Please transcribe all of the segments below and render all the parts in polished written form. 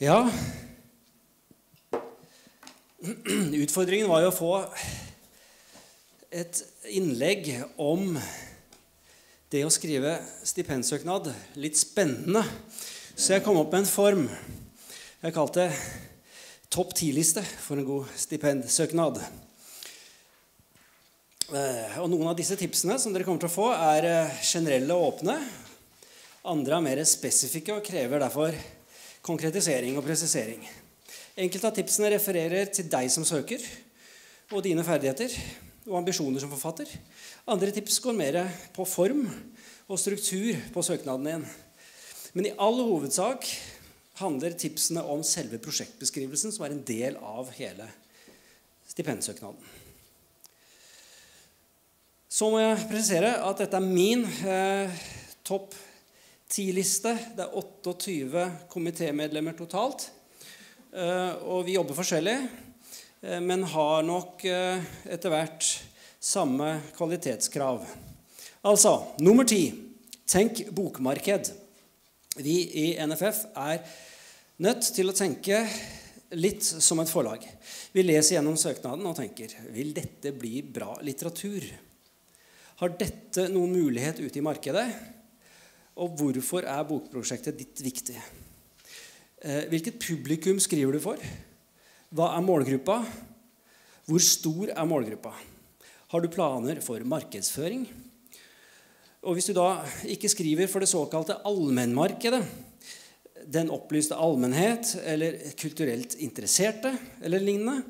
Ja. Utfordringen var jo å få et innlegg om det å skrive stipendsøknad litt spennende. Så jeg kom opp med en form. Jeg kalte det topp 10-liste for en god stipendsøknad. Og noen av disse tipsene som dere kommer til å få er generelle og åpne. Andre er mer spesifikke og krever derfor konkretisering og presisering. Enkelte av tipsene refererer til deg som søker og dine ferdigheter og ambisjoner som forfatter. Andre tips går mer på form og struktur på søknaden din. Men i all hovedsak handler tipsene om selve prosjektbeskrivelsen som er en del av hele stipendsøknaden. Så må jeg presisere at dette er min topp 10-liste. Det er 28 komitémedlemmer totalt. Og vi jobber forskjellig, men har nok etter hvert samme kvalitetskrav. Altså, nummer 10. Tenk bokmarked. Vi i NFF er nødt til å tenke litt som et forlag. Vi leser gjennom søknaden og tenker, vil dette bli bra litteratur? Har dette noen mulighet ute i markedet? Og hvorfor er bokprosjektet ditt viktig? Hvilket publikum skriver du for? Hva er målgruppa? Hvor stor er målgruppa? Har du planer for markedsføring? Og hvis du da ikke skriver for det såkalte allmennmarkedet, den opplyste allmennhet, eller kulturelt interesserte, eller lignende,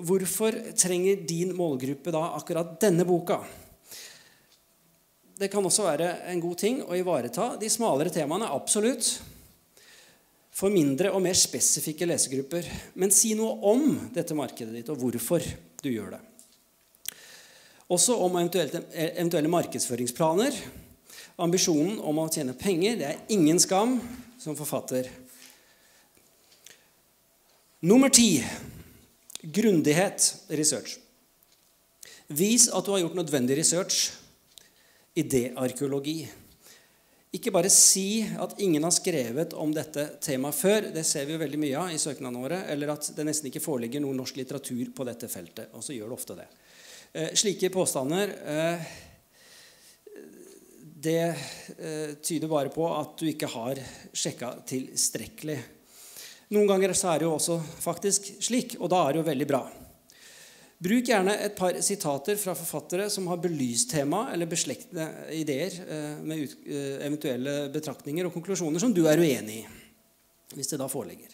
hvorfor trenger din målgruppe da akkurat denne boka? Det kan også være en god ting å ivareta de smalere temaene, absolutt, for mindre og mer spesifikke lesegrupper. Men si noe om dette markedet ditt og hvorfor du gjør det. Også om eventuelle markedsføringsplaner. Ambisjonen om å tjene penger, det er ingen skam som forfatter. Nummer 10. Grundighet, research. Vis at du har gjort nødvendig research. Idéarkeologi. Ikke bare si at ingen har skrevet om dette temaet før, det ser vi jo veldig mye av i søknadene våre, eller at det nesten ikke foreligger noen norsk litteratur på dette feltet, og så gjør det ofte det. Slike påstander, det tyder bare på at du ikke har sjekket tilstrekkelig. Noen ganger så er det jo også faktisk slik, og da er det jo veldig bra. Bruk gjerne et par sitater fra forfattere som har belyst tema eller beslektede ideer med eventuelle betraktninger og konklusjoner som du er uenig i, hvis det da foreligger.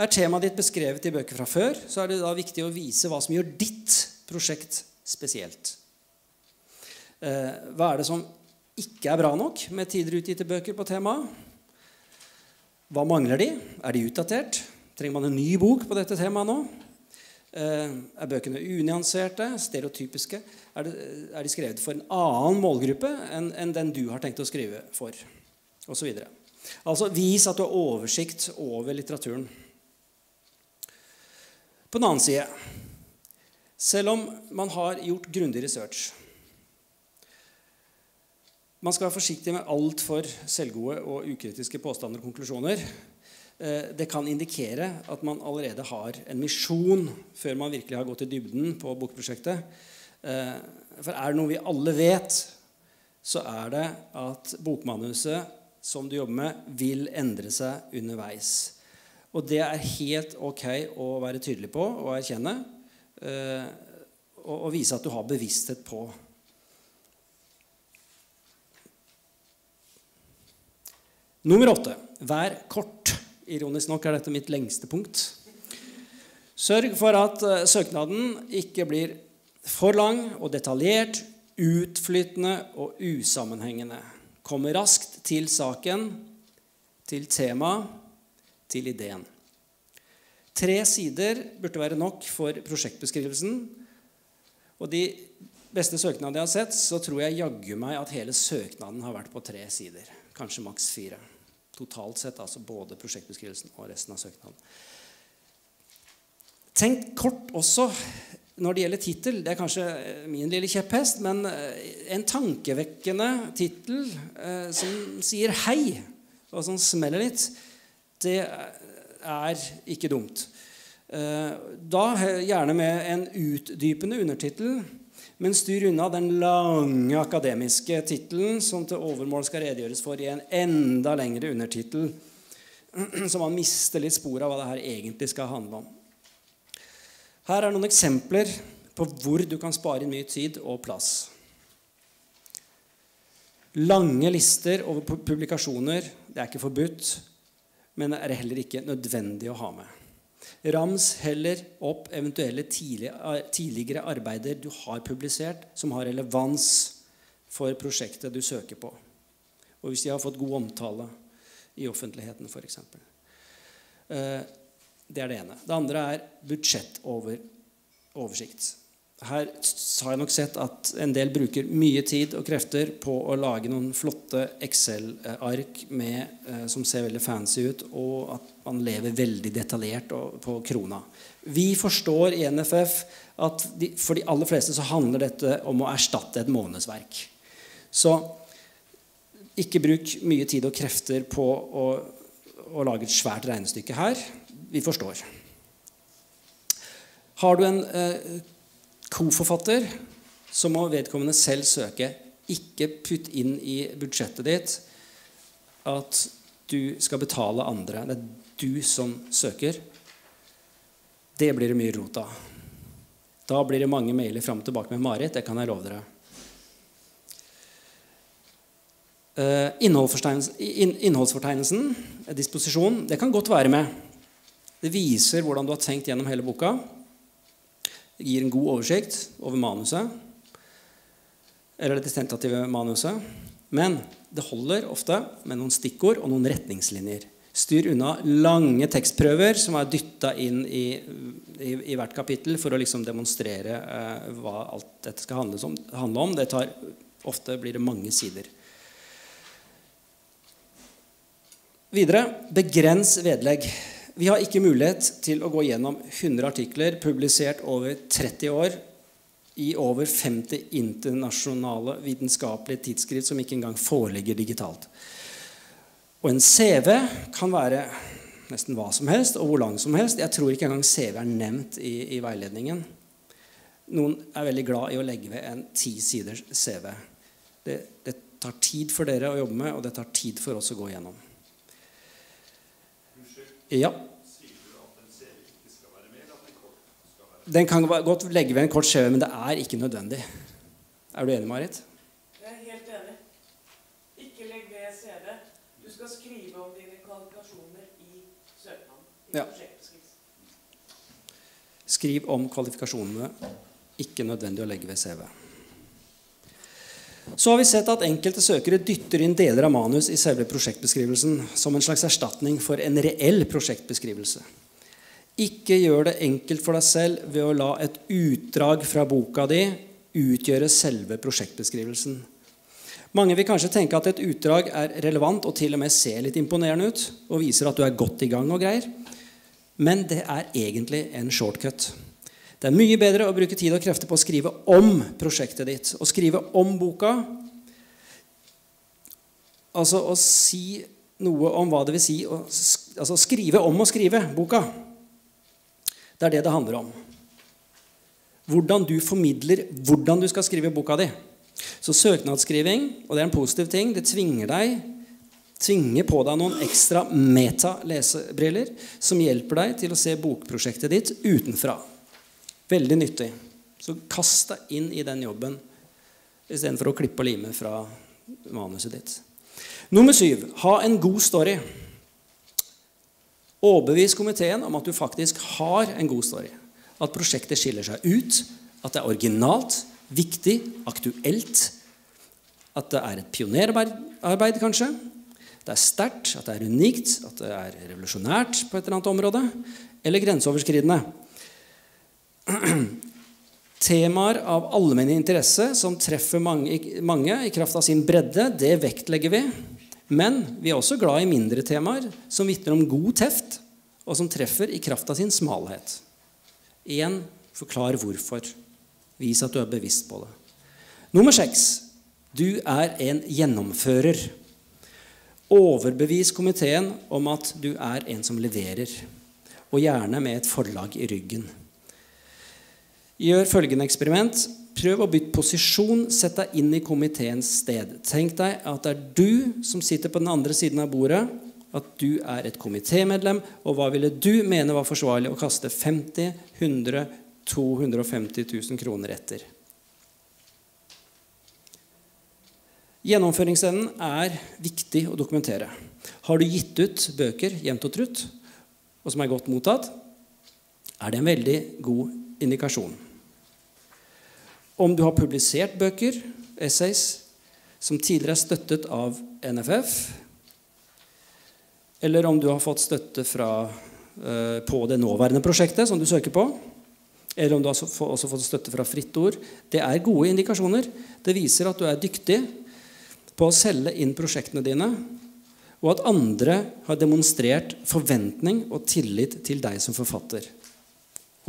Er temaet ditt beskrevet i bøker fra før, så er det da viktig å vise hva som gjør ditt prosjekt spesielt. Hva er det som ikke er bra nok med tidligere utgitte bøker på temaet? Hva mangler de? Er de utdatert? Trenger man en ny bok på dette temaet nå? Er bøkene unyanserte, stereotypiske? Er de skrevet for en annen målgruppe enn den du har tenkt å skrive for? Og så videre. Altså, vis at du har oversikt over litteraturen. På den annen side, selv om man har gjort grundig research, man skal være forsiktig med alt for selvgode og ukritiske påstander og konklusjoner. Det kan indikere at man allerede har en misjon før man virkelig har gått i dybden på bokprosjektet. For er det noe vi alle vet, så er det at bokmanuset som du jobber med, vil endre seg underveis. Og det er helt ok å være tydelig på og erkjenne, og vise at du har bevissthet på. Nummer 8. Vær kort. Ironisk nok er dette mitt lengste punkt. Sørg for at søknaden ikke blir for lang og detaljert, utflytende og usammenhengende. Kom raskt til saken, til tema, til ideen. 3 sider burde være nok for prosjektbeskrivelsen. Og de beste søknadene jeg har sett, så tror jeg jaggu meg at hele søknaden har vært på 3 sider. Kanskje maks 4. Totalt sett, altså både prosjektbeskrivelsen og resten av søknaden. Tenk kort også når det gjelder titel. Det er kanskje min lille kjepphest, men en tankevekkende titel som sier hei, og som smeller litt, det er ikke dumt. Da gjerne med en utdypende undertitel, men styr unna den lange akademiske titelen som til overmål skal redegjøres for i en enda lengre undertitel, så man mister litt spor av hva det her egentlig skal handle om. Her er noen eksempler på hvor du kan spare mye tid og plass. Lange lister over publikasjoner, det er ikke forbudt, men det er heller ikke nødvendig å ha med. Rams heller opp eventuelle tidligere arbeider du har publisert som har relevans for prosjektet du søker på. Og hvis de har fått god omtale i offentligheten, for eksempel. Det er det ene. Det andre er budsjettoversikt. Her har jeg nok sett at en del bruker mye tid og krefter på å lage noen flotte Excel-ark som ser veldig fancy ut, og at man lever veldig detaljert på krona. Vi forstår i NFF at for de aller fleste så handler dette om å erstatte et månedsverk. Så ikke bruk mye tid og krefter på å lage et svært regnestykke her. Vi forstår. Har du en koforfatter, så må vedkommende selv søke. Ikke putt inn i budsjettet ditt at du skal betale andre. Det er du som søker. Det blir det mye rot av. Da blir det mange mailer frem og tilbake med Marit, det kan jeg love dere. Innholdsfortegnelsen, disposisjon, det kan godt være med. Det viser hvordan du har tenkt gjennom hele boka. Det gir en god oversikt over manuset, eller det tentative manuset. Men det holder ofte med noen stikkord og noen retningslinjer. Styr unna lange tekstprøver som er dyttet inn i hvert kapittel for å liksom demonstrere hva alt dette skal handle om. Ofte blir det mange sider. Videre, begrens vedlegg. Vi har ikke mulighet til å gå gjennom 100 artikler publisert over 30 år i over 50 internasjonale vitenskapelige tidsskrift som ikke engang foreligger digitalt. Og en CV kan være nesten hva som helst og hvor lang som helst. Jeg tror ikke engang CV er nevnt i veiledningen. Noen er veldig glad i å legge ved en 10-siders CV. Det tar tid for dere å jobbe med, og det tar tid for oss å gå gjennom. Ja. Den kan godt legge ved en kort CV, men det er ikke nødvendig. Er du enig, Marit? Jeg er helt enig. Ikke legg ved CV. Du skal skrive om dine kvalifikasjoner i søknaden. Ja. Skriv om kvalifikasjonene. Ikke nødvendig å legge ved CV. Så har vi sett at enkelte søkere dytter inn deler av manus i selve prosjektbeskrivelsen som en slags erstatning for en reell prosjektbeskrivelse. Ikke gjør det enkelt for deg selv ved å la et utdrag fra boka di utgjøre selve prosjektbeskrivelsen. Mange vil kanskje tenke at et utdrag er relevant og til og med ser litt imponerende ut og viser at du er godt i gang og greier. Men det er egentlig en shortcut. Det er mye bedre å bruke tid og krefter på å skrive om prosjektet ditt, og skrive om boka. Altså å si noe om hva det vil si, altså skrive om å skrive boka. Det er det det handler om. Hvordan du formidler hvordan du skal skrive boka di. Så søknadsskriving, og det er en positiv ting, det tvinger på deg noen ekstra meta-lesebriller som hjelper deg til å se bokprosjektet ditt utenfra. Veldig nyttig. Så kast deg inn i den jobben i stedet for å klippe og lime fra manuset ditt. Nummer 7. Ha en god story. Overbevis komiteen om at du faktisk har en god story. At prosjektet skiller seg ut. At det er originalt, viktig, aktuelt. At det er et pionerarbeid kanskje. Det er sterkt, at det er unikt, at det er revolusjonært på et eller annet område. Eller grenseoverskridende. Temaer av allmenn interesse som treffer mange i kraft av sin bredde, det vektlegger vi. Men vi er også glad i mindre temaer som vitner om god teft, og som treffer i kraft av sin smalhet. Igjen, forklar hvorfor. Vis at du er bevisst på det. Nummer 6. Du er en gjennomfører. Overbevis komiteen om at du er en som leverer, og gjerne med et forlag i ryggen. Gjør følgende eksperiment. Prøv å bytte posisjon, sett deg inn i komiteens sted. Tenk deg at det er du som sitter på den andre siden av bordet, at du er et komitemedlem, og hva ville du mene var forsvarlig å kaste 50, 100, 250 000 kroner etter? Gjennomføringsevnen er viktig å dokumentere. Har du gitt ut bøker, jevnt og trutt, og som er godt mottatt, er det en veldig god indikasjon. Om du har publisert bøker, essays, som tidligere er støttet av NFF, eller om du har fått støtte på det nåværende prosjektet som du søker på, eller om du har også fått støtte fra Fritt Ord, det er gode indikasjoner. Det viser at du er dyktig på å selge inn prosjektene dine, og at andre har demonstrert forventning og tillit til deg som forfatter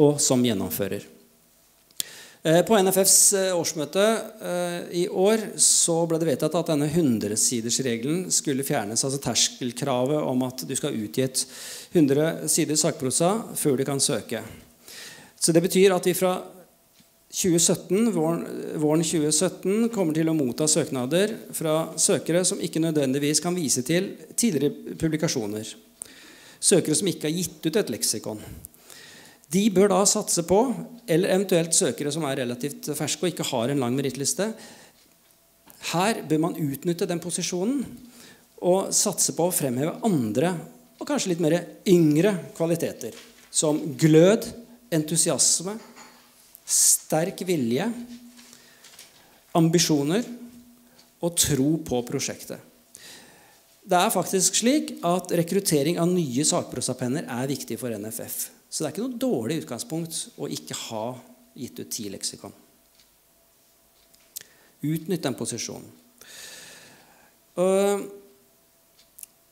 og som gjennomfører. På NFFs årsmøte i år så ble det vedtatt at denne 100-sidersregelen skulle fjernes, altså terskelkravet om at du skal utgi 100 sider sakprosa før du kan søke. Så det betyr at vi fra våren 2017 kommer til å motta søknader fra søkere som ikke nødvendigvis kan vise til tidligere publikasjoner. Søkere som ikke har gitt ut et leksikon. De bør da satse på, eller eventuelt søkere som er relativt ferske og ikke har en lang merittliste. Her bør man utnytte den posisjonen og satse på å fremheve andre og kanskje litt mer yngre kvaliteter, som glød, entusiasme, sterk vilje, ambisjoner og tro på prosjektet. Det er faktisk slik at rekruttering av nye sakprosapenner er viktig for NFF. Så det er ikke noe dårlig utgangspunkt å ikke ha gitt ut 10 leksikon. Utnytt den posisjonen.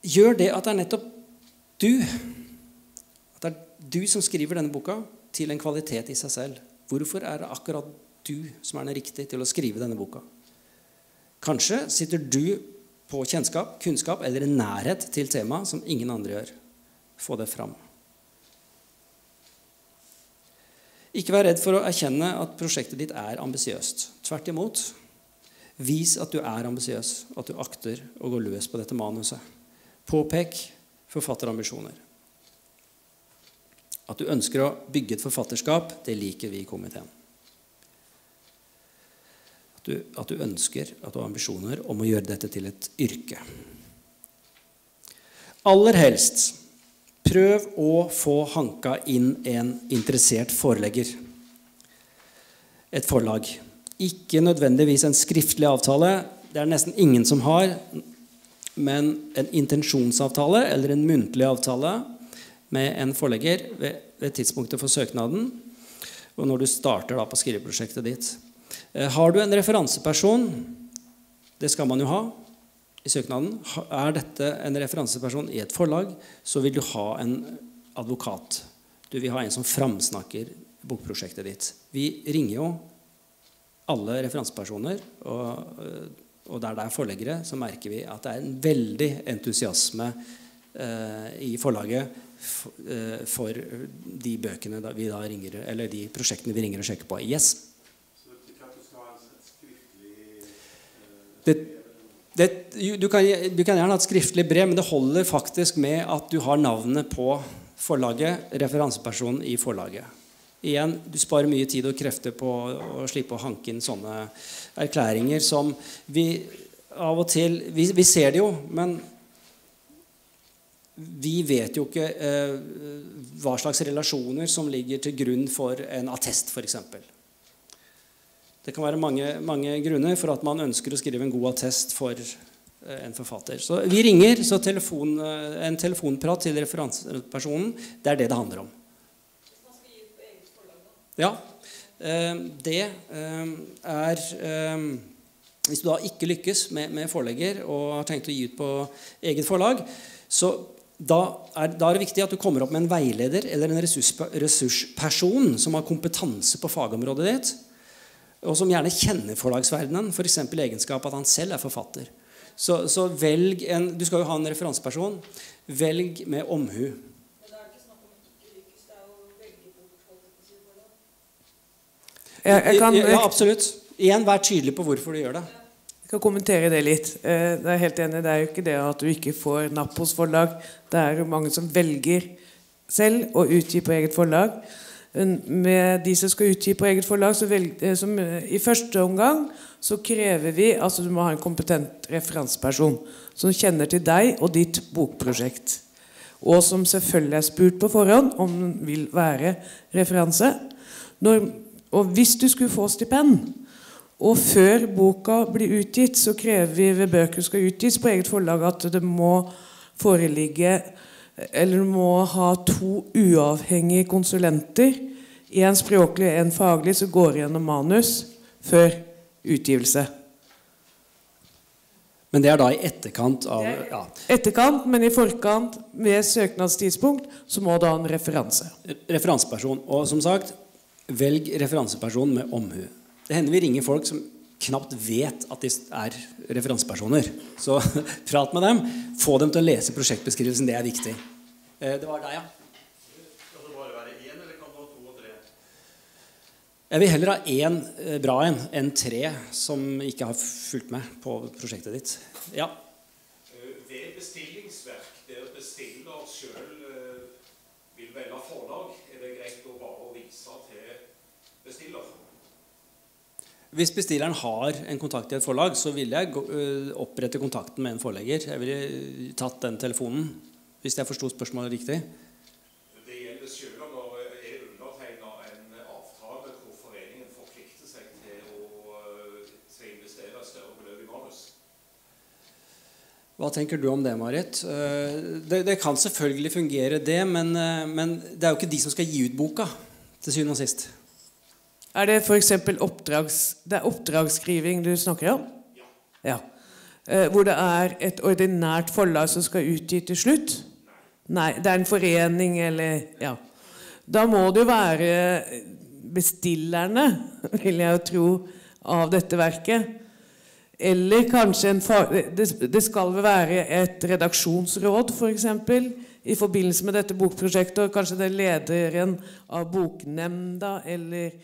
Gjør det at det er nettopp du, at det er du som skriver denne boka, til en kvalitet i seg selv. Hvorfor er det akkurat du som er den riktige til å skrive denne boka? Kanskje sitter du på kjennskap, kunnskap eller en nærhet til tema som ingen andre gjør. Få det fram. Ikke vær redd for å erkjenne at prosjektet ditt er ambisiøst. Tvert imot. Vis at du er ambisiøs, at du akter å gå løs på dette manuset. Påpek forfatterambisjoner. At du ønsker å bygge et forfatterskap, det liker vi i komiteen. At du ønsker, at du har ambisjoner om å gjøre dette til et yrke. Aller helst, prøv å få hanka inn en interessert forelegger. Et forlag. Ikke nødvendigvis en skriftlig avtale. Det er nesten ingen som har, men en intensjonsavtale eller en muntlig avtale med en forlegger ved tidspunktet for søknaden, og når du starter på skriveprosjektet ditt. Har du en referanseperson, det skal man jo ha i søknaden, er dette en referanseperson i et forlag, så vil du ha en advokat. Du vil ha en som framsnakker bokprosjektet ditt. Vi ringer jo alle referansepersoner, og der det er forleggere, så merker vi at det er en veldig entusiasme i forlaget for de bøkene vi da ringer, eller de prosjektene vi ringer og sjekker på. Yes. Så det betyr at du skal ha et skriftlig brev? Du kan gjerne ha et skriftlig brev, men det holder faktisk med at du har navnet på forlaget, referansepersonen i forlaget. Igjen, du sparer mye tid og krefter på å slippe å hanke inn sånne erklæringer som vi av og til, vi ser det jo, men vi vet jo ikke hva slags relasjoner som ligger til grunn for en attest, for eksempel. Det kan være mange grunner for at man ønsker å skrive en god attest for en forfatter. Så vi ringer, så en telefonprat til referansepersonen, det er det det handler om. Hvis man skal gi ut på eget forlag, da? Ja, hvis du da ikke lykkes med forlegger og har tenkt å gi ut på eget forlag, så da er det viktig at du kommer opp med en veileder eller en ressursperson som har kompetanse på fagområdet ditt, og som gjerne kjenner forlagsverdenen, for eksempel egenskap at han selv er forfatter. Så velg en, du skal jo ha en referanseperson, velg med omhu. Men da er det ikke snakk om ikke lykkes, det er jo veldig bortholdet. Ja, absolutt. Igjen, vær tydelig på hvorfor du gjør det. Jeg kan kommentere det litt. Jeg er helt enig, det er jo ikke det at du ikke får napp hos forlag. Det er jo mange som velger selv å utgi på eget forlag. Med de som skal utgi på eget forlag, så i første omgang så krever vi, altså du må ha en kompetent referanseperson som kjenner til deg og ditt bokprosjekt, og som selvfølgelig er spurt på forhånd om den vil være referanse. Og hvis du skulle få stipend, og før boka blir utgitt, så krever vi ved bøker skal utgis på eget forlag at det må foreligge, eller du må ha to uavhengige konsulenter, en språklig, en faglig, som går gjennom manus før utgivelse. Men det er da i etterkant av, ja. Etterkant, men i forkant ved søknadstidspunkt så må du ha en referanse. Referanseperson, og som sagt, velg referanseperson med omhu. Det hender vi ringer folk som knapt vet at de er referansepersoner. Så prat med dem. Få dem til å lese prosjektbeskrivelsen, det er viktig. Det var deg, ja. Skal det bare være én, eller kan det være to og tre? Jeg vil heller ha én bra en, enn tre som ikke har fulgt med på prosjektet ditt. Ja. Ved bestillingsverk, det å bestille selv vil velge forlag, er det greit å bare vise til bestiller? Hvis bestilleren har en kontakt i et forlag, så ville jeg opprette kontakten med en forlegger. Jeg ville tatt den telefonen, hvis jeg forstod spørsmålet riktig. Det gjelder selv om det er undertegnet en avtale hvor foreningen forplikter seg til å investere større beløp i manus. Hva tenker du om det, Marit? Det kan selvfølgelig fungere det, men det er jo ikke de som skal gi ut boka, til syvende og sist. Er det for eksempel oppdragsskriving du snakker om? Ja. Hvor det er et ordinært forlag som skal utgi til slutt? Nei, det er en forening eller... Ja. Da må det jo være bestillerne, vil jeg jo tro, av dette verket. Eller kanskje en... Det skal vel være et redaksjonsråd, for eksempel, i forbindelse med dette bokprosjektet, og kanskje det er lederen av boknemnda eller...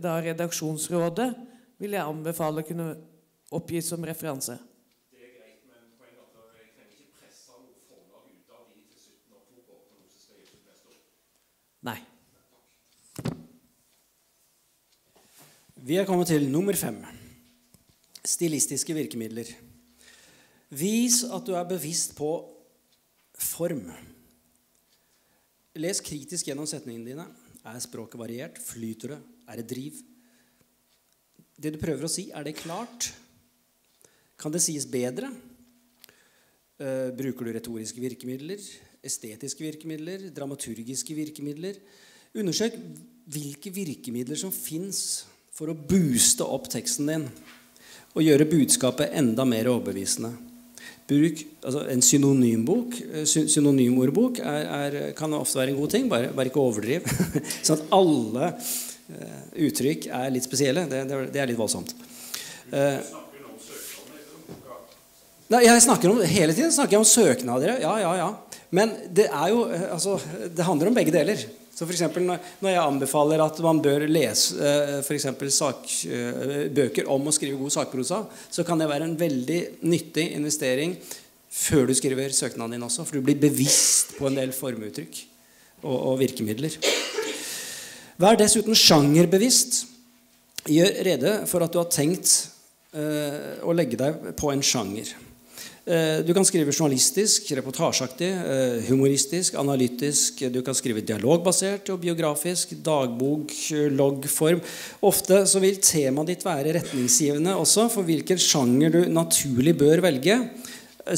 da redaksjonsrådet vil jeg anbefale å kunne oppgis som referanse. Det er greit, men poenget er at jeg kan ikke presse noen forlag ut av de til 17 og 2 år på noe som skal gjøres neste år. Nei. Vi er kommet til nummer 5. Stilistiske virkemidler. Vis at du er bevisst på form. Les kritisk gjennom setningene dine. Er språket variert? Flyter det? Er det driv? Det du prøver å si, er det klart? Kan det sies bedre? Bruker du retoriske virkemidler? Estetiske virkemidler? Dramaturgiske virkemidler? Undersøk hvilke virkemidler som finnes for å booste opp teksten din og gjøre budskapet enda mer overbevisende. En synonymordbok kan ofte være en god ting, bare ikke overdriv. Sånn at alle uttrykk er litt spesielle, det er litt voldsomt. Jeg snakker om, hele tiden snakker jeg om søknader, ja. Men det er jo, altså, det handler om begge deler. Så for eksempel når jeg anbefaler at man bør lese for eksempel bøker om å skrive god sakprosa, så kan det være en veldig nyttig investering før du skriver søknaden din også, for du blir bevisst på en del formuttrykk og virkemidler. Vær dessuten sjangerbevisst. Gjør rede for at du har tenkt å legge deg på en sjanger. Du kan skrive journalistisk, reportasjeaktig, humoristisk, analytisk. Du kan skrive dialogbasert og biografisk, dagbok, loggform. Ofte så vil temaet ditt være retningsgivende også for hvilken sjanger du naturlig bør velge.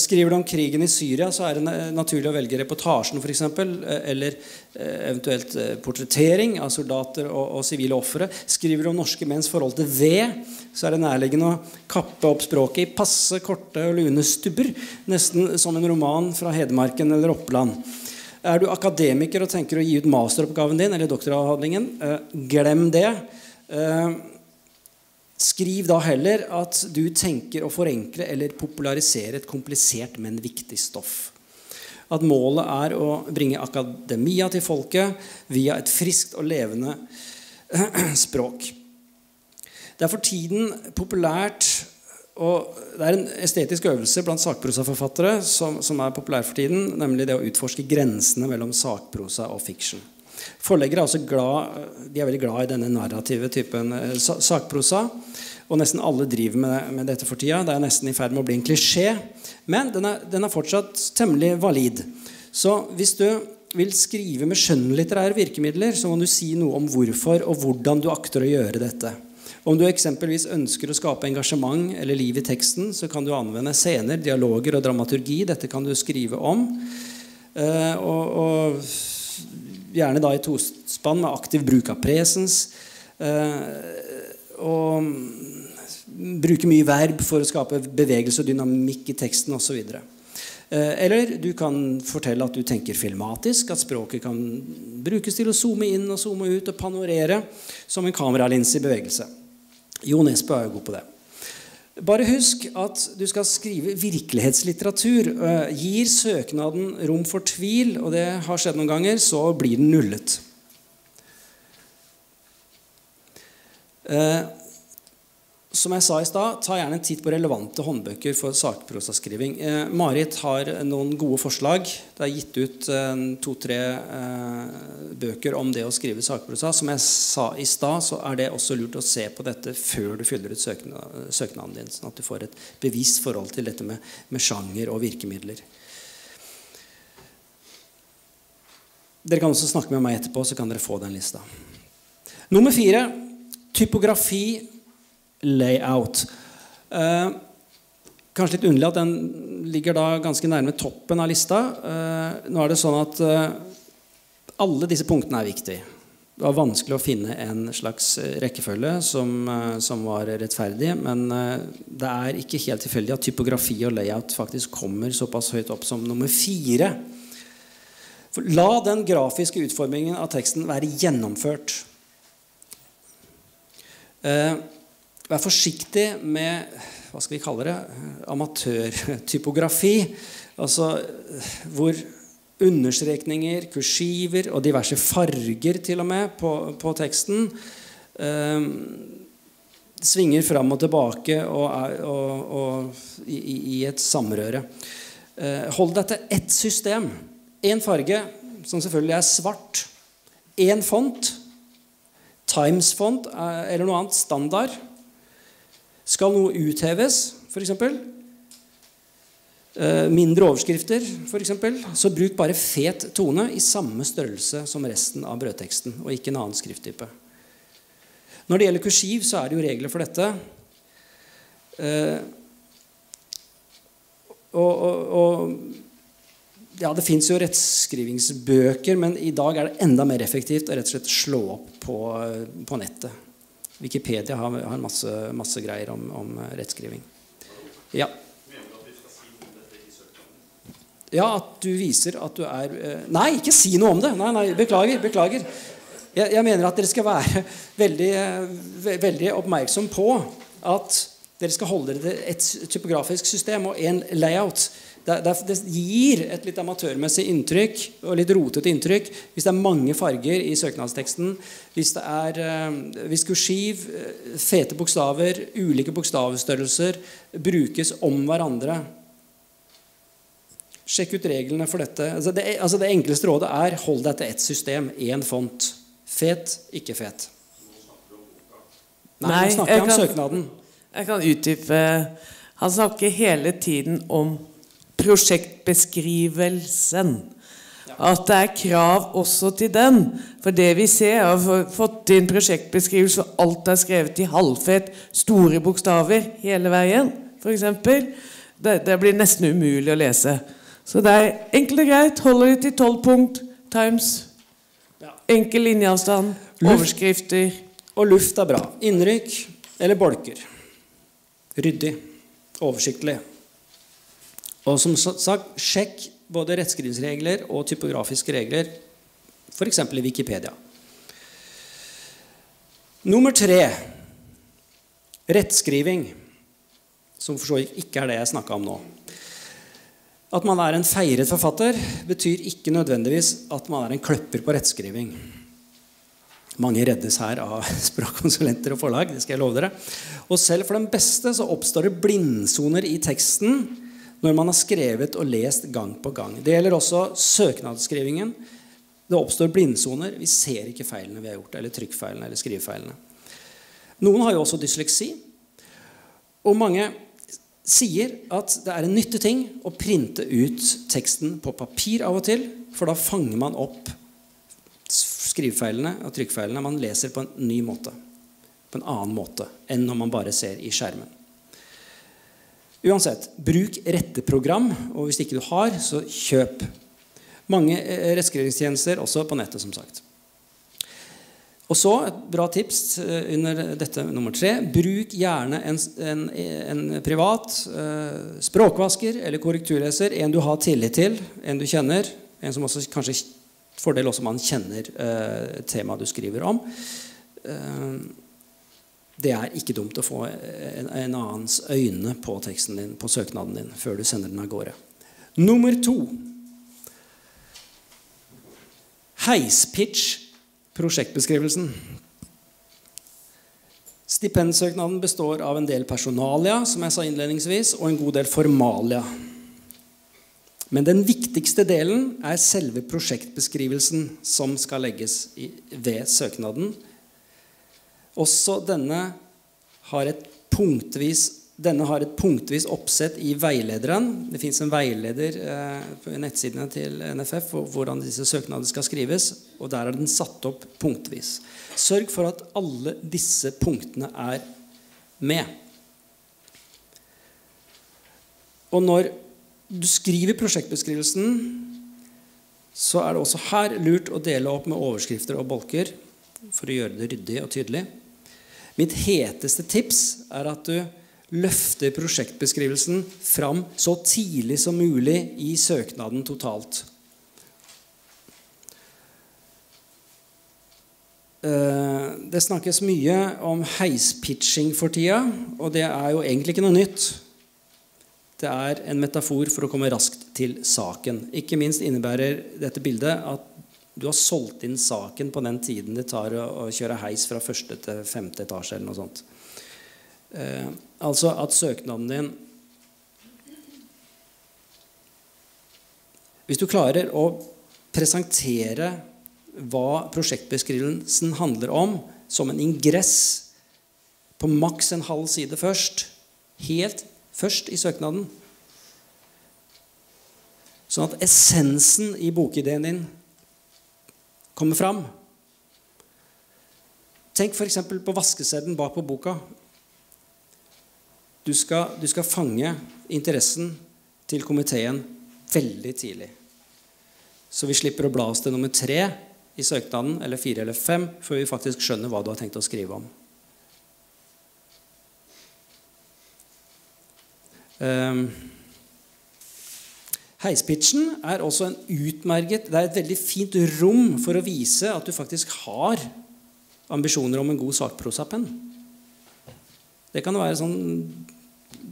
Skriver du om krigen i Syria, så er det naturlig å velge reportasjen for eksempel, eller eventuelt portrettering av soldater og sivile offere. Skriver du om norske menns forhold til ved, så er det nærliggende å kappe opp språket i passe, korte og lune stubber, nesten som en roman fra Hedmarken eller Oppland. Er du akademiker og tenker å gi ut masteroppgaven din, eller doktoravhandlingen, glem det. Skriv da heller at du tenker å forenkle eller popularisere et komplisert, men viktig stoff. At målet er å bringe akademia til folket via et friskt og levende språk. Det er for tiden populært, og det er en estetisk øvelse blant sakprosaforfattere som er populær for tiden, nemlig det å utforske grensene mellom sakprosa og fiksjon. Forleggere er også veldig glad i denne narrative typen sakprosa, og nesten alle driver med dette for tida. Det er nesten i ferd med å bli en klisjé, men den er fortsatt temmelig valid. Så hvis du vil skrive med skjønnlitterære virkemidler, så må du si noe om hvorfor og hvordan du akter å gjøre dette. Om du eksempelvis ønsker å skape engasjement eller liv i teksten, så kan du anvende scener, dialoger og dramaturgi. Dette kan du skrive om, og gjerne da i tospann med aktiv bruk av presens, og bruke mye verb for å skape bevegelse og dynamikk i teksten og så videre. Eller du kan fortelle at du tenker filmatisk, at språket kan brukes til å zoome inn og zoome ut og panorere som en kameralinse i bevegelse. Jo Nesbø er jo god på det. Bare husk at du skal skrive virkelighetslitteratur. Gir søknaden rom for tvil, og det har skjedd noen ganger, så blir den nullet. Som jeg sa i stad, ta gjerne en titt på relevante håndbøker for sakprosaskriving. Marit har noen gode forslag. Det er gitt ut 2-3 bøker om det å skrive sakprosa. Som jeg sa i stad, så er det også lurt å se på dette før du fyller ut søknaden din, sånn at du får et bevisst forhold til dette med sjanger og virkemidler. Dere kan også snakke med meg etterpå, så kan dere få den lista. Nummer 4, typografi, layout. Kanskje litt underlig at den ligger da ganske nærme toppen av lista. Nå er det sånn at alle disse punktene er viktige. Det var vanskelig å finne en slags rekkefølge som var rettferdig, men det er ikke helt tilfeldig at typografi og layout faktisk kommer såpass høyt opp som nummer 4. For la den grafiske utformingen av teksten være gjennomført. Vær forsiktig med, hva skal vi kalle det, amatørtypografi, altså hvor understrekninger, kursiver og diverse farger til og med på teksten svinger fram og tilbake og i et samrøre. Hold deg til ett system, en farge, som selvfølgelig er svart, en font, Times-font eller noe annet standard. Skal noe utheves, for eksempel, mindre overskrifter, for eksempel, så bruk bare fet tone i samme størrelse som resten av brødteksten, og ikke en annen skrifttype. Når det gjelder kursiv, så er det jo regler for dette. Ja, det finnes jo rettskrivingsbøker, men i dag er det enda mer effektivt å rett og slett slå opp på nettet. Wikipedia har masse greier om rettskriving. Ja. Mener du at vi skal si noe om dette i søknaden? Ja, at du viser at du er... Nei, ikke si noe om det! Nei, beklager. Jeg mener at dere skal være veldig oppmerksom på at dere skal holde dere til et typografisk system og en layout. Det gir et litt amatørmessig inntrykk og litt rotet inntrykk hvis det er mange farger i søknadsteksten, hvis kursiv, fete bokstaver, ulike bokstavstørrelser brukes om hverandre. Sjekk ut reglene for dette. Det enkleste rådet er hold deg til ett system, en font. Fet, ikke fet. Nei, nå snakker jeg om søknaden. Jeg kan utdype. Han snakker hele tiden om prosjektbeskrivelsen, at det er krav også til den, for det vi ser har fått inn prosjektbeskrivelse, og alt er skrevet i halvfett store bokstaver hele veien, for eksempel. Det blir nesten umulig å lese, så det er enkelt og greit, holder det til 12 punkt, times, enkel linjeavstand, overskrifter og luft er bra, innrykk eller bolker, ryddig, oversiktlig. Og som sagt, sjekk både rettskrivsregler og typografiske regler, for eksempel i Wikipedia. Nummer 3. Rettskriving, som for så vidt ikke er det jeg snakket om nå. At man er en feiret forfatter betyr ikke nødvendigvis at man er en kløpper på rettskriving. Mange reddes her av språkkonsulenter og forlag, det skal jeg love dere. Og selv for den beste så oppstår det blindsoner i teksten når man har skrevet og lest gang på gang. Det gjelder også søknadsskrivingen. Det oppstår blindsoner. Vi ser ikke feilene vi har gjort, eller trykkfeilene, eller skrivefeilene. Noen har jo også dysleksi. Og mange sier at det er en nyttig ting å printe ut teksten på papir av og til, for da fanger man opp skrivefeilene og trykkfeilene man leser på en ny måte, på en annen måte enn når man bare ser i skjermen. Uansett, bruk rette program, og hvis ikke du har, så kjøp. Mange rettskrivingstjenester også på nettet, som sagt. Og så et bra tips under dette nummer 3. Bruk gjerne en privat språkvasker eller korrekturleser, en du har tillit til, en du kjenner, en som også kanskje fordel også man kjenner temaet du skriver om. Det er ikke dumt å få en annens øyne på teksten din, på søknaden din, før du sender den av gårde. Nummer 2. Heispitch. Prosjektbeskrivelsen. Stipendsøknaden består av en del personalia, som jeg sa innledningsvis, og en god del formalia. Men den viktigste delen er selve prosjektbeskrivelsen som skal legges ved søknaden. Også denne har et punktvis oppsett i veilederen. Det finnes en veileder på nettsidene til NFF for hvordan disse søknader skal skrives, og der er den satt opp punktvis. Sørg for at alle disse punktene er med. Og når du skriver prosjektbeskrivelsen, så er det også her lurt å dele opp med overskrifter og bolker for å gjøre det ryddig og tydelig. Mitt heteste tips er at du løfter prosjektbeskrivelsen fram så tidlig som mulig i søknaden totalt. Det snakkes mye om heispitching for tida, og det er jo egentlig ikke noe nytt. Det er en metafor for å komme raskt til saken. Ikke minst innebærer dette bildet at du har solgt inn saken på den tiden det tar å kjøre heis fra 1. til 5. etasje eller noe sånt. Altså at søknaden din, hvis du klarer å presentere hva prosjektbeskrivelsen handler om som en ingress på maks en halv side først, helt først i søknaden, sånn at essensen i bokideen din kommer fram. Tenk for eksempel på vaskeseddelen bak på boka. Du skal fange interessen til komiteen veldig tidlig. Så vi slipper å bla oss til nummer 3 i søknaden, eller 4 eller 5, før vi faktisk skjønner hva du har tenkt å skrive om. Heispitchen er også en utmerket, det er et veldig fint rom for å vise at du faktisk har ambisjoner om en god sakprosapenn. Det kan være sånn,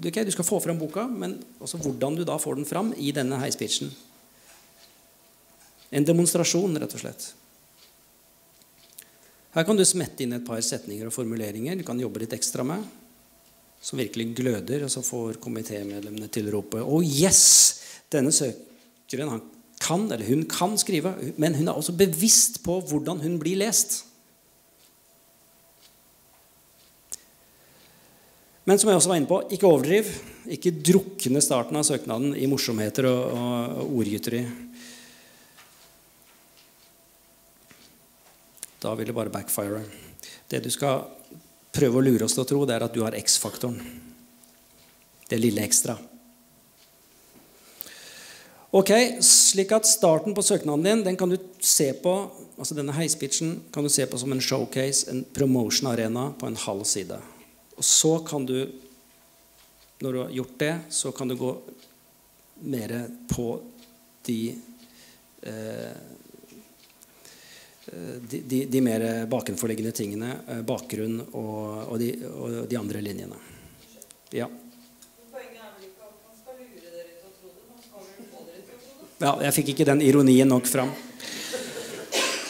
ok, du skal få frem boka, men også hvordan du da får den frem i denne heispitchen. En demonstrasjon, rett og slett. Her kan du smette inn et par setninger og formuleringer du kan jobbe litt ekstra med, som virkelig gløder, og så får komitémedlemmene til å rope, «Å, yes! Denne søkeren, han kan, eller hun kan skrive, men hun er også bevisst på hvordan hun blir lest». Men som jeg også var inne på, ikke overdriv. Ikke drukne starten av søknaden i morsomheter og ordgytteri. Da vil det bare backfire. Det du skal prøve å lure oss til å tro, det er at du har X-faktoren. Det lille ekstra. Ok, slik at starten på søknaden din, den kan du se på, altså denne heispitchen, kan du se på som en showcase, en promotion arena på en halv side. Og så kan du, når du har gjort det, så kan du gå mer på de de mer bakenforliggende tingene, bakgrunn og de andre linjene. Ja. Poenget er vel ikke at man skal lure dere til å tro det, man skal vel få dere til å tro det. Ja, jeg fikk ikke den ironien nok fram.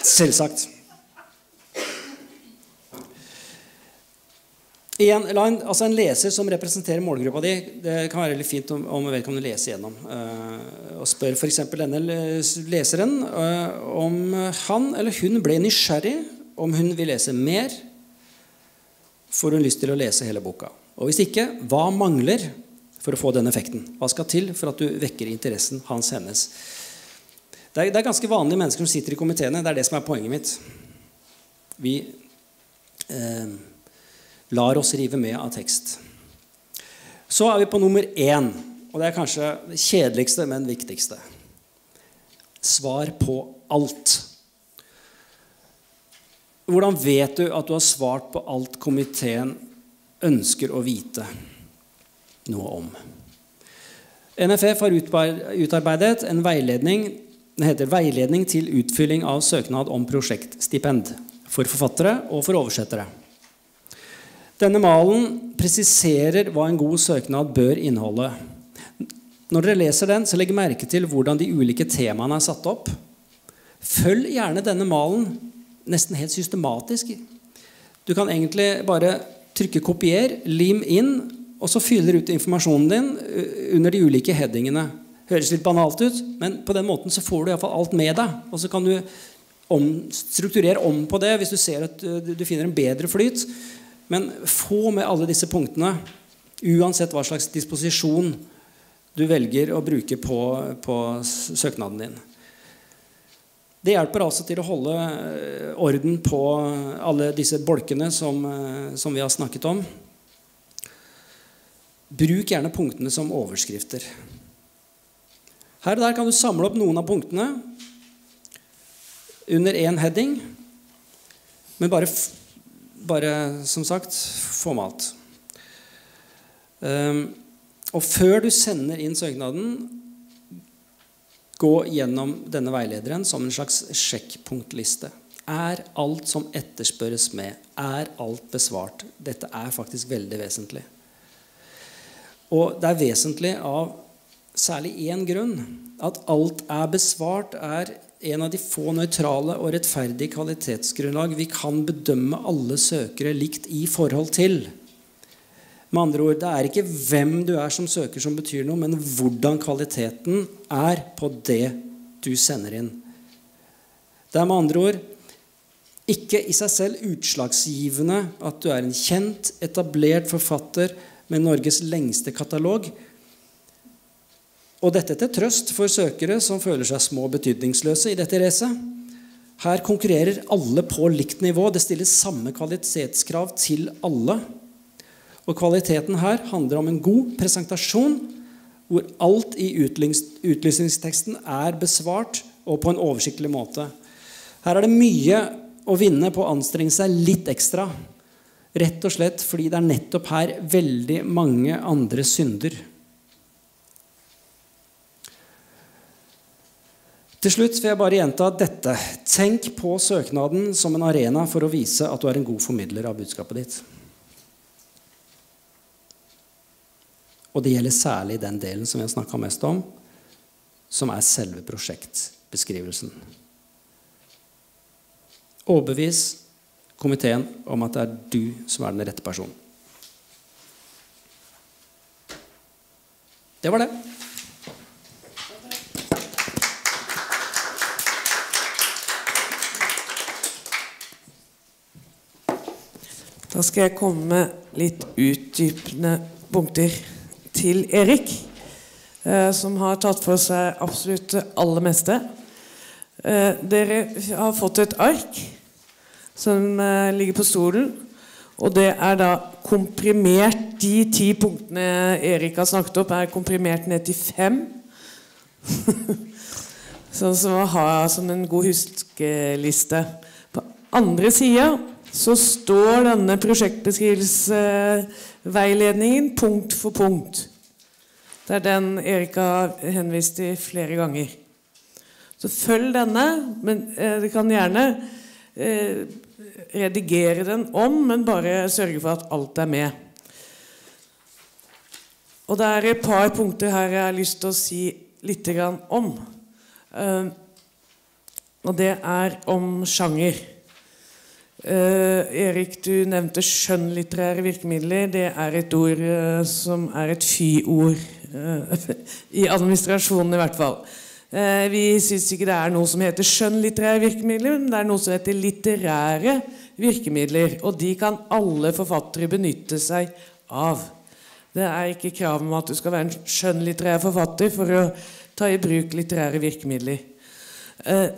Selvsagt. Igjen, altså en leser som representerer målgruppa di, det kan være veldig fint om vedkommende leser gjennom og spør for eksempel denne leseren om han eller hun ble nysgjerrig, om hun vil lese mer, får hun lyst til å lese hele boka. Og hvis ikke, hva mangler for å få den effekten? Hva skal til for at du vekker interessen hans, hennes? Det er ganske vanlige mennesker som sitter i komiteene, det er det som er poenget mitt. Vi lar oss rive med av tekst. Så er vi på nummer 1, og det er kanskje det kjedeligste, men viktigste. Svar på alt. Hvordan vet du at du har svart på alt komiteen ønsker å vite noe om? NFF har utarbeidet en veiledning, den heter Veiledning til utfylling av søknad om prosjektstipend for forfattere og for oversettere. Denne malen presiserer hva en god søknad bør inneholde. Når dere leser den, så legg merke til hvordan de ulike temaene er satt opp. Følg gjerne denne malen nesten helt systematisk. Du kan egentlig bare trykke kopier, lim inn, og så fyller ut informasjonen din under de ulike headingene. Høres litt banalt ut, men på den måten så får du i hvert fall alt med deg. Og så kan du strukturere om på det hvis du ser at du finner en bedre flyt. Men få med alle disse punktene, uansett hva slags disposisjon du velger å bruke på søknaden din. Det hjelper altså til å holde orden på alle disse bolkene som vi har snakket om. Bruk gjerne punktene som overskrifter. Her og der kan du samle opp noen av punktene under en heading, men bare, som sagt, få med alt. Og før du sender inn søknaden, gå gjennom denne veilederen som en slags sjekkpunktliste. Er alt som etterspørres med? Er alt besvart? Dette er faktisk veldig vesentlig. Og det er vesentlig av særlig én grunn. At alt er besvart er en av de få nøytrale og rettferdige kvalitetsgrunnlag vi kan bedømme alle søkere likt i forhold til. Med andre ord, det er ikke hvem du er som søker som betyr noe, men hvordan kvaliteten er på det du sender inn. Det er med andre ord ikke i seg selv utslagsgivende at du er en kjent, etablert forfatter med Norges lengste katalog, og dette til trøst for søkere som føler seg små og betydningsløse i dette racet. Her konkurrerer alle på likt nivå. Det stilles samme kvalitetskrav til alle. Og kvaliteten her handler om en god presentasjon, hvor alt i utlysningsteksten er besvart og på en oversiktlig måte. Her er det mye å vinne på å anstrenge seg litt ekstra. Rett og slett fordi det er nettopp her veldig mange andre synder. Til slutt vil jeg bare gjenta dette. Tenk på søknaden som en arena for å vise at du er en god formidler av budskapet ditt. Og det gjelder særlig den delen som vi har snakket mest om, som er selve prosjektbeskrivelsen. Overbevis komiteen om at det er du som er den rette personen. Det var det. Da skal jeg komme med litt utdypende punkter til Erik, som har tatt for seg absolutt det aller meste. Dere har fått et ark som ligger på stolen, og det er da komprimert. De 10 punktene Erik har snakket opp er komprimert ned til 5. Sånn som å ha som en god huskeliste. På andre siden så står denne prosjektbeskrivelseveiledningen punkt for punkt. Det er den Erik har henvist til flere ganger. Så følg denne, men det kan gjerne redigere den om, men bare sørge for at alt er med. Og det er et par punkter her jeg har lyst til å si litt om. Og det er om sjanger. Erik, du nevnte skjønnlitterære virkemidler. Det er et ord som er et fy-ord i administrasjonen i hvert fall. Vi synes ikke det er noe som heter skjønnlitterære virkemidler, men det er noe som heter litterære virkemidler, og de kan alle forfattere benytte seg av. Det er ikke krav om at du skal være en skjønnlitterær forfatter for å ta i bruk litterære virkemidler.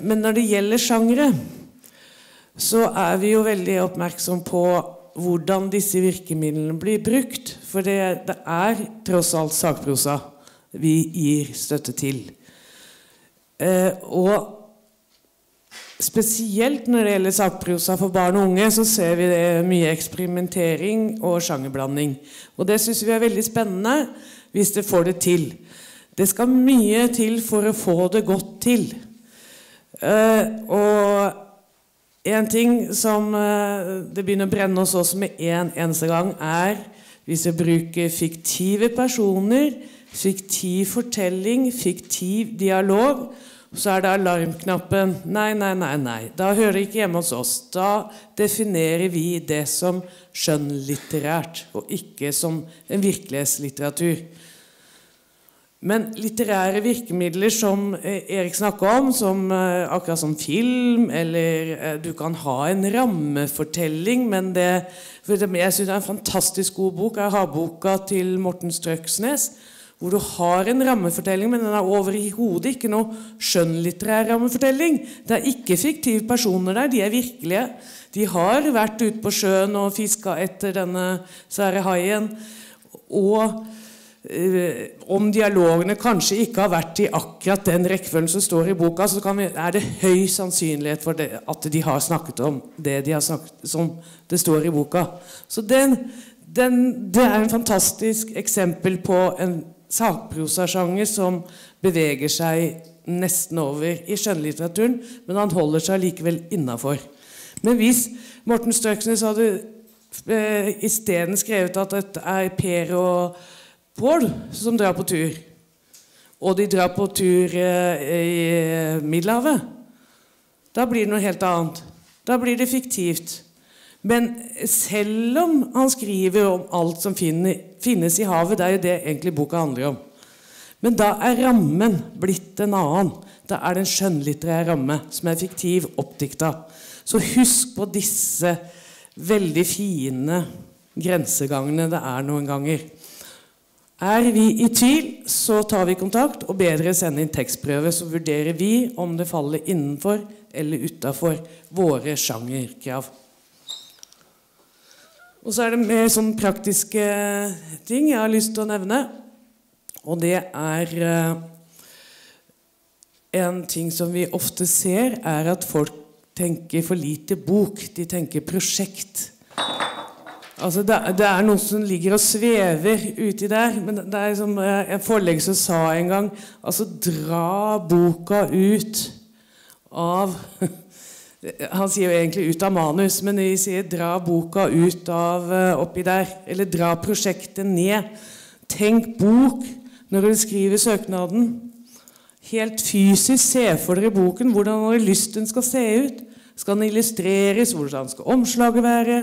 Men når det gjelder sjangere, så er vi jo veldig oppmerksom på hvordan disse virkemidlene blir brukt, for det er tross alt sakprosa vi gir støtte til. Og spesielt når det gjelder sakprosa for barn og unge, så ser vi det mye eksperimentering og sjangerblanding. Og det synes vi er veldig spennende hvis det får det til. Det skal mye til for å få det godt til. Og en ting som det begynner å brenne hos oss med en eneste gang er hvis vi bruker fiktive personer, fiktiv fortelling, fiktiv dialog, så er det alarmknappen. Nei, nei, nei, nei. Da hører det ikke hjemme hos oss. Da definerer vi det som skjønnlitterært og ikke som en virkelighetslitteratur. Men litterære virkemidler som Erik snakket om, akkurat som film, eller du kan ha en rammefortelling, men jeg synes det er en fantastisk god bok, er Havboka til Morten Strøksnes, hvor du har en rammefortelling, men den er overhodet ikke noe skjønnlitterær rammefortelling. Det er ikke fiktive personer der, de er virkelige. De har vært ute på sjøen og fisket etter denne svære haien, og om dialogene kanskje ikke har vært i akkurat den rekkefølgen som står i boka, så er det høy sannsynlighet for at de har snakket om det som det står i boka. Så det er en fantastisk eksempel på en sakprosa-sjanger som beveger seg nesten over i skjønnlitteraturen, men han holder seg likevel innenfor. Men hvis Morten Strøksnes hadde i stedet skrevet at dette er Per og Pål som drar på tur, og de drar på tur i Middelhavet, da blir det noe helt annet. Da blir det fiktivt. Men selv om han skriver om alt som finnes i havet, det er jo det egentlig boka handler om. Men da er rammen blitt en annen. Da er det en skjønnlitterær ramme som er fiktiv, oppdikta. Så husk på disse veldig fine grensegangene det er noen ganger. Er vi i tvil, så tar vi kontakt og bedre sende inn tekstprøve, så vurderer vi om det faller innenfor eller utenfor våre sjangerkrav. Og så er det mer sånne praktiske ting jeg har lyst til å nevne, og det er en ting som vi ofte ser, er at folk tenker for lite bok, de tenker prosjekt. Altså, det er noen som ligger og svever uti der, men det er som en forlegg som sa en gang, altså dra boka ut av, han sier jo egentlig ut av manus, men vi sier dra boka ut av oppi der, eller dra prosjektet ned. Tenk bok når du skriver søknaden. Helt fysisk se for dere boken, hvordan har du lyst den skal se ut. Skal den illustreres? Hvordan skal omslaget være?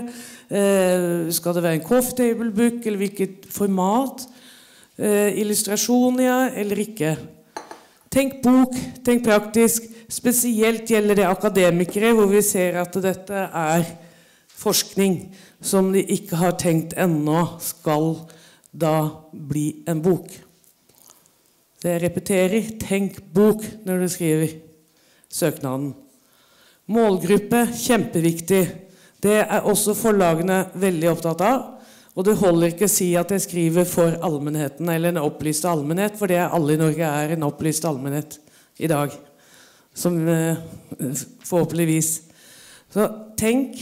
Skal det være en coffee table book? Eller hvilket format? Illustrasjon, ja, eller ikke? Tenk bok, tenk praktisk. Spesielt gjelder det akademikere, hvor vi ser at dette er forskning som de ikke har tenkt ennå skal da bli en bok. Så jeg repeterer, tenk bok når du skriver søknaden. Målgruppe, kjempeviktig. Det er også forlagene veldig opptatt av. Og det holder ikke å si at jeg skriver for allmennheten eller en opplyst allmennhet, for det er alle i Norge er en opplyst allmennhet i dag. Som forhåpentligvis. Så tenk,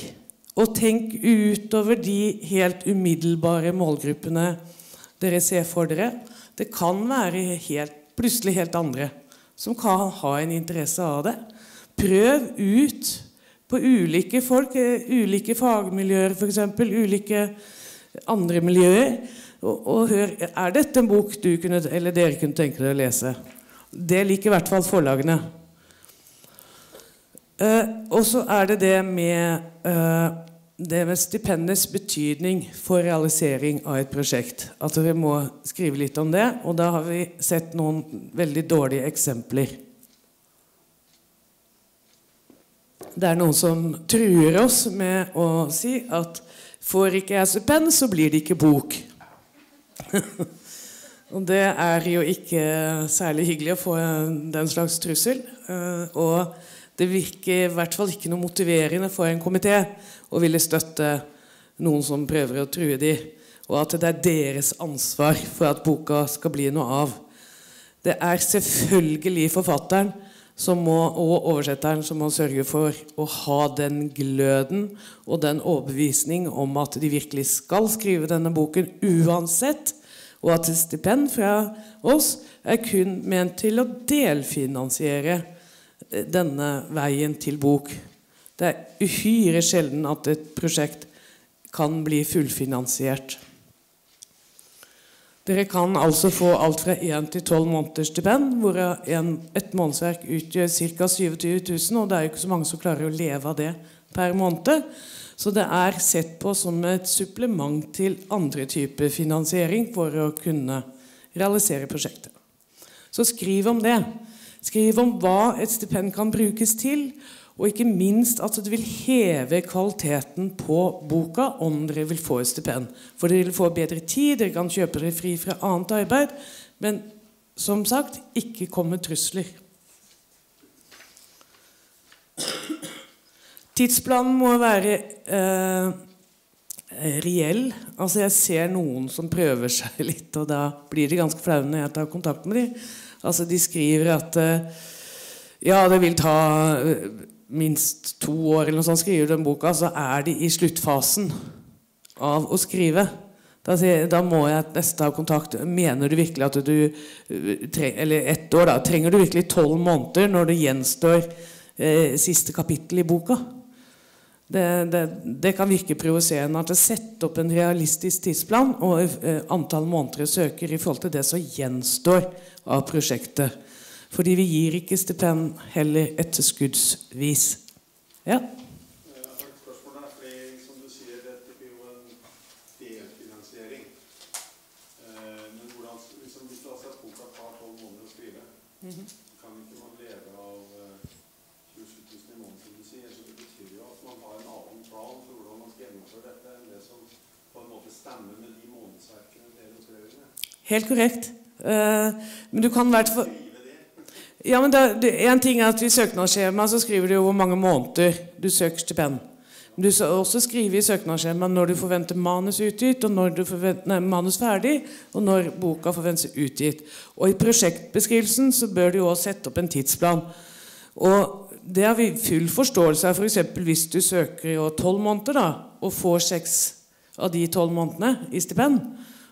og tenk utover de helt umiddelbare målgruppene dere ser for dere. Det kan være plutselig helt andre som kan ha en interesse av det. Prøv ut på ulike folk, ulike fagmiljøer for eksempel, ulike andre miljøer, og hør, er dette en bok du kunne, eller dere kunne tenke deg å lese? Det liker i hvert fall forlagene. Og så er det det med stipendets betydning for realisering av et prosjekt. At vi må skrive litt om det, og da har vi sett noen veldig dårlige eksempler. Det er noen som truer oss med å si at får ikke jeg stipend, så blir det ikke bok. Og det er jo ikke særlig hyggelig å få den slags trussel, og det virker i hvert fall ikke noe motiverende for en komité å ville støtte noen som prøver å true dem, og at det er deres ansvar for at boka skal bli noe av. Det er selvfølgelig forfatteren og oversetteren som må sørge for å ha den gløden og den overbevisning om at de virkelig skal skrive denne boken uansett, og at stipend fra oss er kun ment til å delfinansiere denne veien til bok. Det er uhyre sjelden at et prosjekt kan bli fullfinansiert. Dere kan altså få alt fra 1 til 12 måneders stipend, hvorav et månedsverk utgjør ca. 27 000, og det er jo ikke så mange som klarer å leve av det per måned. Så det er sett på som et supplement til andre typer finansiering for å kunne realisere prosjektet. Så skriv om det. Skriv om hva et stipend kan brukes til, og ikke minst at det vil heve kvaliteten på boka om dere vil få et stipend. For dere vil få bedre tid, dere kan kjøpe dere fri fra annet arbeid, men som sagt, ikke komme trusler. Tidsplanen må være reell. Altså jeg ser noen som prøver seg litt, og da blir de ganske flaue når jeg tar kontakt med dem. Altså de skriver at ja, det vil ta minst 2 år eller noe sånt, skriver du den boka, så er de i sluttfasen av å skrive. Da må jeg nesten ha kontakt. Mener du virkelig at du eller 1 år da, trenger du virkelig 12 måneder når det gjenstår siste kapittel i boka? Det kan virke provoserende at det setter opp en realistisk tidsplan og antall måneder søker i forhold til det som gjenstår av prosjektet. Fordi vi gir ikke stipend heller etterskuddsvis. Ja? Spørsmålet er fordi, som du sier, dette blir jo en delfinansiering. Men hvordan, hvis du har sett boka tar 12 måneder å skrive, kan ikke man leve av 27 000 i måneden, som du sier, så det betyr jo at man har en annen plan for hvordan man skal gjennomføre dette, enn det som på en måte stemmer med de månedsverkene dere skriver med. Helt korrekt. Men du kan hvert fall... Ja, men en ting er at i søknadsskjema så skriver du jo hvor mange måneder du søker stipend. Men du skal også skrive i søknadsskjema når du forventer manus utgitt, og når du forventer manus ferdig, og når boka forventes utgitt. Og i prosjektbeskrivelsen så bør du jo også sette opp en tidsplan. Og det har vi full forståelse av, for eksempel hvis du søker jo 12 måneder da, og får 6 av de 12 månedene i stipend,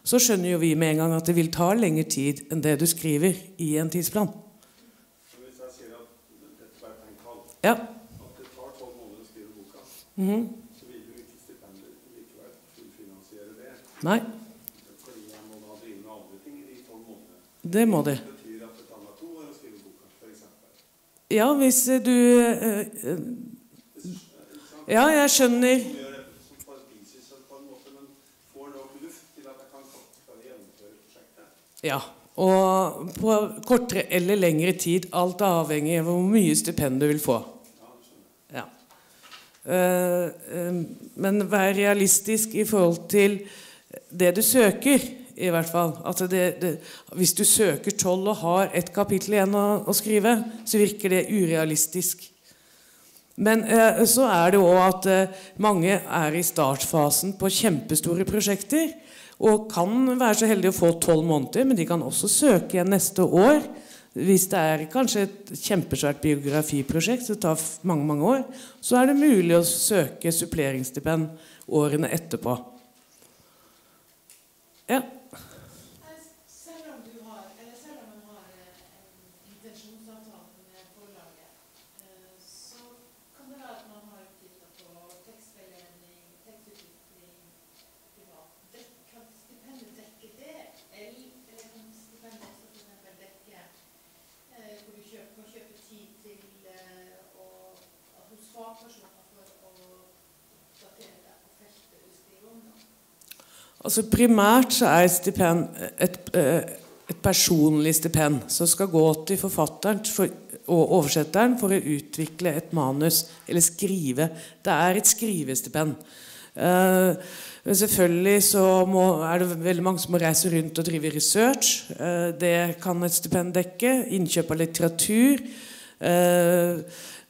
så skjønner jo vi med en gang at det vil ta lengre tid enn det du skriver i en tidsplan. Ja. At det tar 12 måneder å skrive boka, så vil du ikke stipendet likevel fullfinansiere det. Nei. Fordi jeg må da drive med andre ting i de 12 månedene. Det må de. Det betyr at det tar meg 2 år å skrive boka, for eksempel. Ja, hvis du... Ja, jeg skjønner... Jeg gjør det som paradiser selv på en måte, men får nok luft til at jeg kan gjennomføre prosjektet. Ja. Og på kortere eller lengre tid, alt er avhengig av hvor mye stipend du vil få. Ja. Men vær realistisk i forhold til det du søker, i hvert fall. Altså hvis du søker 12 og har 1 kapittel igjen å skrive, så virker det urealistisk. Men så er det også at mange er i startfasen på kjempestore prosjekter, og kan være så heldig å få 12 måneder, men de kan også søke igjen neste år. Hvis det er kanskje et kjempesvært biografiprosjekt, så det tar mange, mange år, så er det mulig å søke suppleringsstipend årene etterpå. Ja. Selv om man har en intensjonsavtale med forlaget, så kan det være at man har Altså primært så er stipend et personlig stipend som skal gå til forfatteren og oversetteren for å utvikle et manus eller skrive. Det er et skrivestipend. Men selvfølgelig så er det veldig mange som må reise rundt og drive research. Det kan et stipend dekke, innkjøp av litteratur.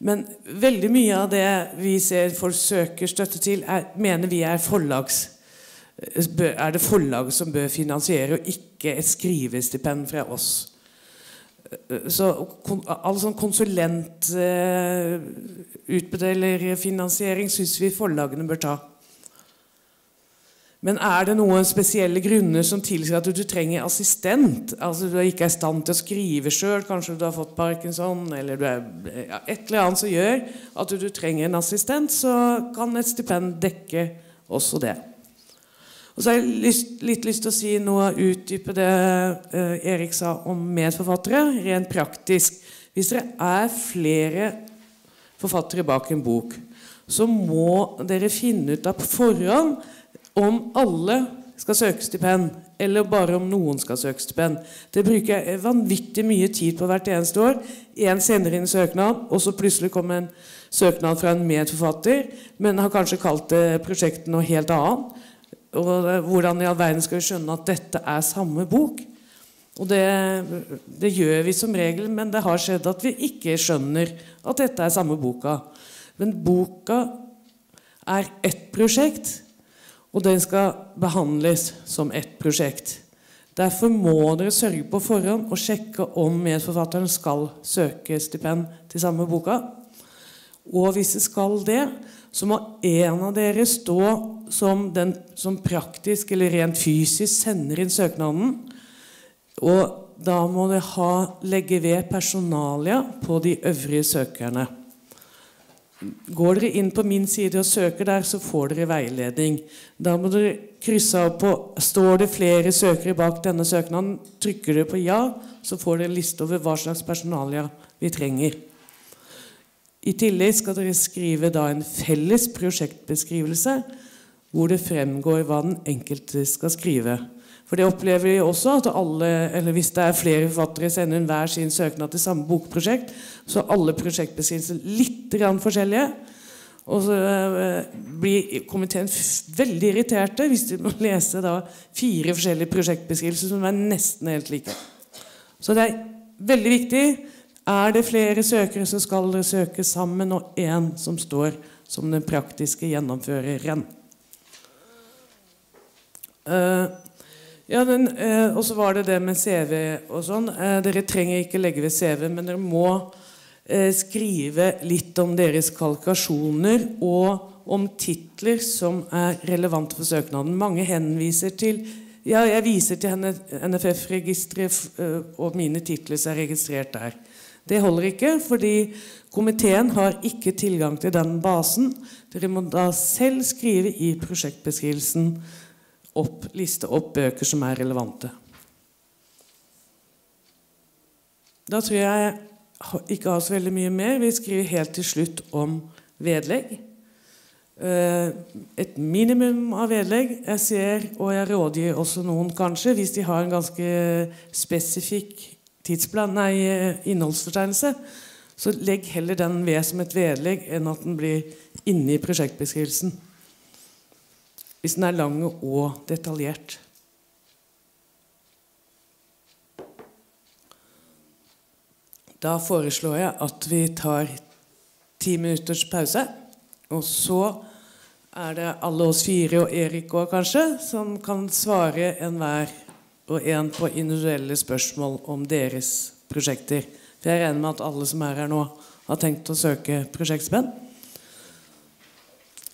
Men veldig mye av det vi ser folk søker støtte til, mener vi er forlags. Er det forlag som bør finansiere, og ikke et skrivestipend fra oss. Så all sånn konsulentutbedrelerfinansiering synes vi forlagene bør ta. Men er det noen spesielle grunner som tilsier at du trenger assistent? Altså du ikke er i stand til å skrive selv, kanskje du har fått Parkinson, eller du er et eller annet som gjør at du trenger en assistent, så kan et stipend dekke også det. Og så har jeg litt lyst til å si noe utdype det Erik sa om medforfattere, rent praktisk. Hvis dere er flere forfattere bak en bok, så må dere finne ut av forhånd om alle skal søke stipend, eller bare om noen skal søke stipend. Det bruker jeg vanvittig mye tid på hvert eneste år. En sender inn søknad, og så plutselig kommer en søknad fra en medforfatter, men har kanskje kalt det prosjektet noe helt annet. Og hvordan i all verden skal vi skjønne at dette er samme bok? Og det gjør vi som regel, men det har skjedd at vi ikke skjønner at dette er samme boka. Men boka er ett prosjekt, og den skal behandles som ett prosjekt. Derfor må dere sørge på forhånd og sjekke om medforfatteren skal søke stipend til samme boka. Og hvis det skal det, så må en av dere stå som den som praktisk eller rent fysisk sender inn søknaden. Og da må dere legge ved personalia på de øvrige søkerne. Går dere inn på min side og søker der, så får dere veiledning. Da må dere krysse opp på, står det flere søkere bak denne søknaden, trykker dere på ja, så får dere liste over hva slags personalia vi trenger. I tillegg skal dere skrive en felles prosjektbeskrivelse hvor det fremgår hva den enkelte skal skrive. For det opplever vi også at hvis det er flere forfattere sender hver sin søknad til samme bokprosjekt, så er alle prosjektbeskrivelser litt forskjellige. Og så blir komiteen veldig irritert hvis de må lese 4 forskjellige prosjektbeskrivelser som er nesten helt like. Så det er veldig viktig. Er det flere søkere, så skal dere søke sammen, og en som står som den praktiske gjennomføreren. Og så var det det med CV og sånn. Dere trenger ikke legge ved CV, men dere må skrive litt om deres kvalifikasjoner og om titler som er relevante for søknaden. Mange henviser til jeg viser til NFF-registeret, og mine titler som er registrert der. Det holder ikke, fordi komiteen har ikke tilgang til den basen. Dere må da selv skrive i prosjektbeskrivelsen liste opp bøker som er relevante. Da tror jeg ikke har så veldig mye mer. Vi skriver helt til slutt om vedlegg. Et minimum av vedlegg. Jeg ser, og jeg rådgir også noen kanskje, hvis de har en ganske spesifikk innholdsfortegnelse, så legg heller den ved som et vedlegg enn at den blir inne i prosjektbeskrivelsen, hvis den er lang og detaljert. Da foreslår jeg at vi tar 10 minutters pause, og så er det alle oss 4 og Erik også kanskje, som kan svare enhver og en på individuelle spørsmål om deres prosjekter. For jeg regner med at alle som er her nå har tenkt å søke prosjektstipend.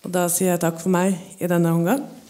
Og da sier jeg takk for meg i denne omgang.